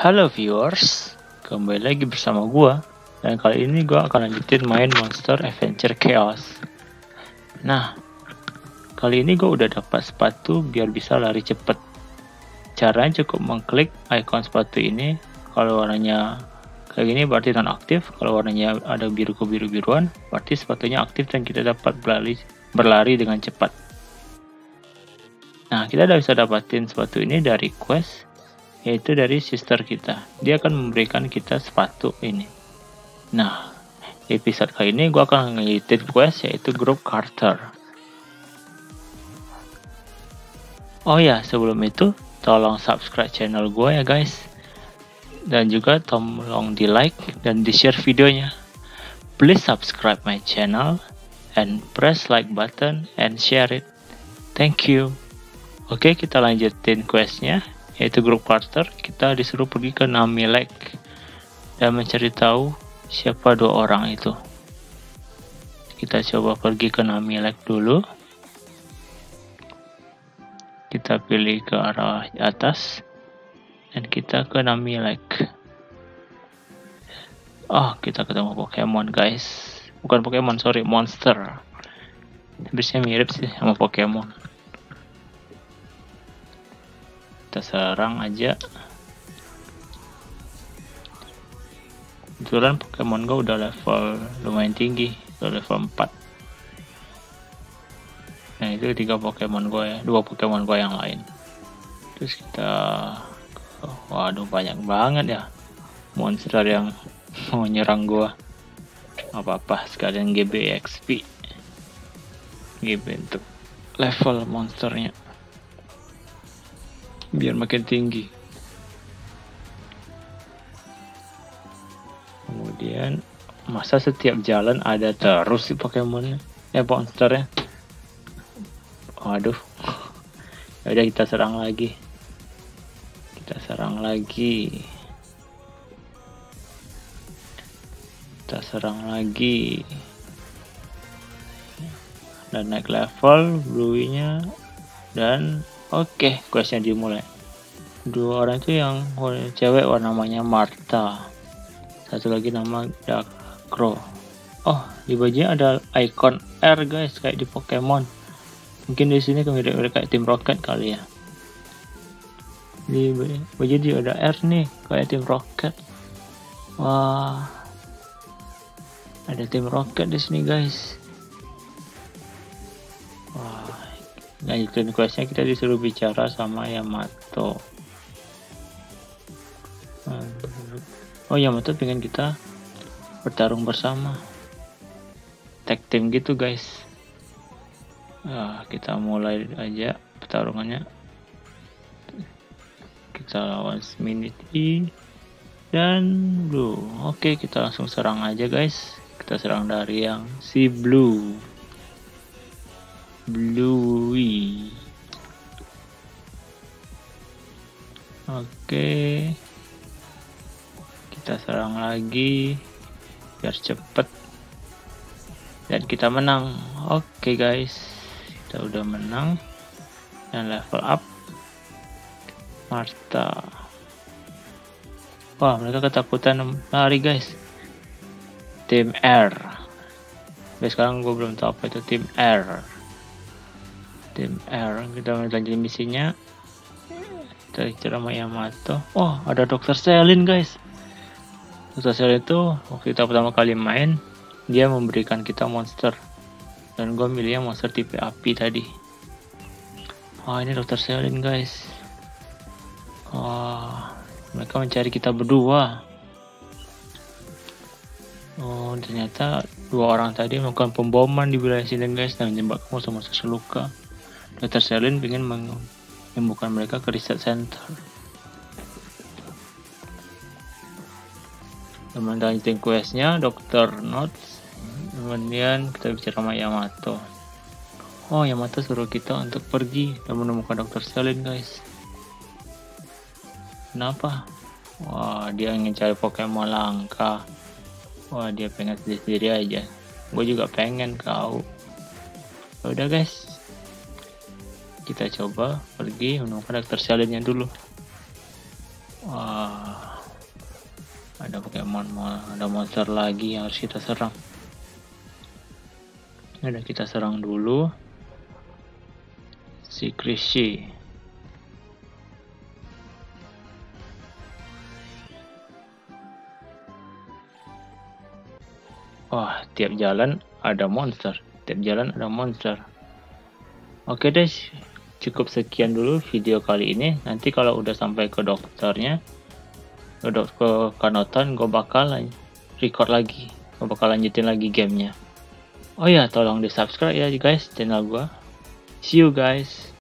Halo viewers, kembali lagi bersama gua, dan kali ini gua akan lanjutin main Monster Adventure Chaos. Nah, kali ini gua udah dapat sepatu biar bisa lari cepet. Caranya cukup mengklik ikon sepatu ini. Kalau warnanya kayak gini berarti nonaktif, kalau warnanya ada biru kebiru-biruan berarti sepatunya aktif dan kita dapat berlari dengan cepat. Nah, kita udah bisa dapatin sepatu ini dari quest, yaitu dari sister kita. Dia akan memberikan kita sepatu ini. Nah, episode kali ini gue akan ngeliatin quest, yaitu grup Carter. Oh ya, sebelum itu tolong subscribe channel gue ya guys, dan juga tolong di like dan di share videonya. Please subscribe my channel and press like button and share it. Thank you. Oke, kita lanjutin questnya, yaitu grup Carter. Kita disuruh pergi ke Nami Lake dan mencari tahu siapa dua orang itu. Kita coba pergi ke Nami Lake dulu. Kita pilih ke arah atas dan kita ke Nami Lake. Oh, kita ketemu Pokemon guys. Bukan Pokemon, sorry, monster. Habisnya mirip sih sama Pokemon. Kita serang aja. Kebetulan Pokemon gue udah level lumayan tinggi, udah level 4. Nah, itu 3 Pokemon gue ya, 2 Pokemon gue yang lain. Terus kita, waduh banyak banget ya monster yang mau nyerang gue. Apa-apa, sekalian GB XP. GB untuk level monsternya biar makin tinggi. Kemudian masa setiap jalan ada terus si Pokemonnya, monsternya. Waduh. Ya udah, kita serang lagi. Dan naik level Bluey-nya dan oke, questnya dimulai. 2 orang itu yang cewek namanya Martha. Satu lagi nama Dark Crow. Oh, di bajunya ada ikon R guys, kayak di Pokemon. Mungkin di sini mirip-mirip kayak Tim Rocket kali ya. Di baju dia ada R nih, kayak Tim Rocket. Wah, ada Tim Rocket di sini guys. Lanjutin questnya, kita disuruh bicara sama Yamato. Oh, Yamato pengen kita bertarung bersama, tag team gitu guys. Nah, kita mulai aja pertarungannya. Kita lawan Sminity dan Blue. Oke, kita langsung serang aja guys. Kita serang dari yang si Bluey. Oke, kita serang lagi biar cepet dan kita menang. Oke guys, kita udah menang dan level up Martha. Wah, mereka ketakutan lari guys. Tim R. Tapi sekarang gue belum tahu apa itu tim R. Kita lanjutin misinya. Kita bicara sama Yamato. Oh, ada Dokter Selin guys. Dokter Selin itu waktu kita pertama kali main, dia memberikan kita monster, dan gue milihnya monster tipe api tadi. Oh, ini Dokter Selin guys. Oh, mereka mencari kita berdua. Oh, ternyata 2 orang tadi melakukan pemboman di wilayah sini guys, dan menjebak monster-monster seluka. Dokter Selin ingin menyembuhkan mereka ke riset center. Kemudian lanjutin questnya, Dr. Notes. Kemudian kita bicara sama Yamato. Oh, Yamato suruh kita untuk pergi dan menemukan Dokter Selin guys. Kenapa? Wah, dia ingin cari Pokemon langka. Wah, dia pengen sendiri aja. Gue juga pengen kau. Udah guys, kita coba pergi menemukan Dokter Selinnya dulu. Wah, ada Pokemon, ada monster lagi yang harus kita serang. Udah, kita serang dulu si Krishy. Wah, tiap jalan ada monster. Oke deh, cukup sekian dulu video kali ini. Nanti kalau udah sampai ke dokternya, ke Kanotan, gue bakal record lagi. Gue bakal lanjutin lagi gamenya. Oh ya, tolong di subscribe ya guys channel gue. See you guys.